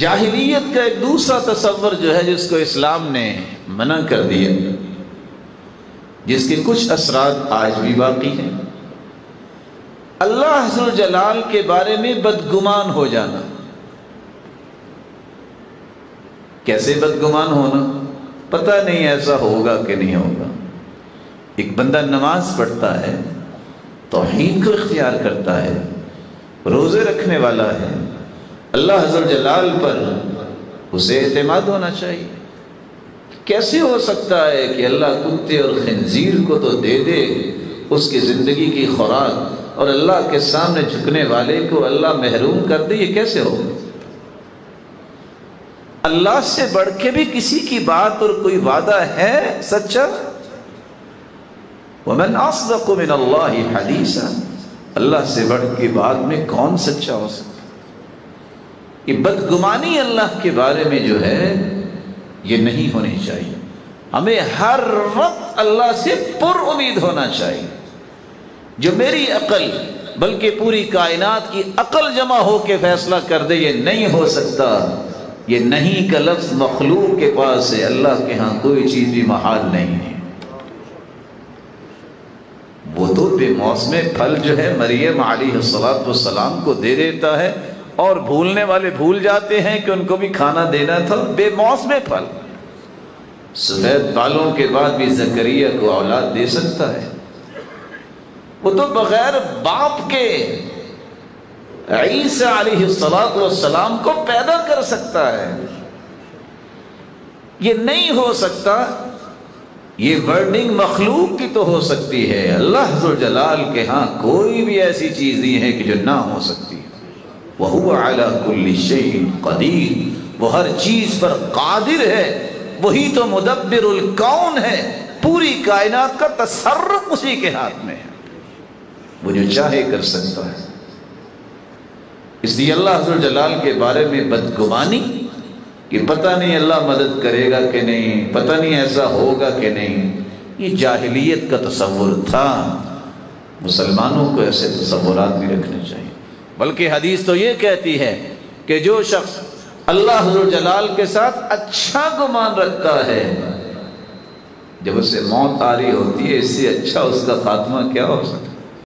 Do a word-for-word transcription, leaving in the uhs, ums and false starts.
जाहिलियत का एक दूसरा तस्वर जो है जिसको इस्लाम ने मना कर दिया, जिसके कुछ असरात आज भी बाकी हैं। अल्लाह ज़ुल जलाल के बारे में बदगुमान हो जाना। कैसे बदगुमान होना? पता नहीं ऐसा होगा कि नहीं होगा। एक बंदा नमाज पढ़ता है, तौहीद को इख्तियार करता है, रोज़े रखने वाला है, अल्लाह ज़ुल जलाल पर उसे एतमाद होना चाहिए। कैसे हो सकता है कि अल्लाह कुत्ते और खंजीर को तो दे दे उसकी ज़िंदगी की खुराक, और अल्लाह के सामने झुकने वाले को अल्लाह महरूम कर दे? ये कैसे हो? अल्लाह से बढ़ के भी किसी की बात और कोई वादा है सच्चा? वमन अस्दक़ु मिनल्लाहि हदीसा, अल्लाह से बढ़ के बात में कौन सच्चा हो सकता? ये बदगुमानी अल्लाह के बारे में जो है ये नहीं होनी चाहिए। हमें हर वक्त अल्लाह से पुर उम्मीद होना चाहिए, जो मेरी अकल बल्कि पूरी कायनात की अकल जमा होकर फैसला कर दे ये नहीं हो सकता। ये नहीं का लफ्ज़ मखलूक के पास है, अल्लाह के यहाँ कोई चीज़ भी महाल नहीं है। वो तो बेमौसमे फल जो है मरियम अलैहिस्सलाम को दे देता है, और भूलने वाले भूल जाते हैं कि उनको भी खाना देना था। बेमौसमे फल। सफेद बालों के बाद भी ज़करिया को औलाद दे सकता है? वो तो बगैर बाप के ईसा अलैहिस्सलाम को पैदा कर सकता है। ये नहीं हो सकता। ये वर्डिंग मखलूक की तो हो सकती है, अल्लाह ज़ुल जलाल के हाँ कोई भी ऐसी चीज़ नहीं है कि जो ना हो सकती। वह हुवा अला कुल्ली शैइन क़दीर, वो हर चीज़ पर कादिर है। वही तो मुदब्बिरुल कौन है, पूरी कायनात का तसर्रुफ़ उसी के हाथ में है। वो जो चाहे कर सकता है। इसलिए अल्लाह ज़ुल जलाल के बारे में बदगुमानी कि पता नहीं अल्लाह मदद करेगा कि नहीं, पता नहीं ऐसा होगा कि नहीं, ये जाहिलियत का तस्वुर था। मुसलमानों को ऐसे तस्वुरात भी रखने चाहिए। बल्कि हदीस तो ये कहती है कि जो शख्स अल्लाह ज़ुल जलाल के साथ अच्छा गुमान रखता है, जब उसे मौत आ रही होती है, इससे अच्छा उसका खात्मा क्या हो सकता है?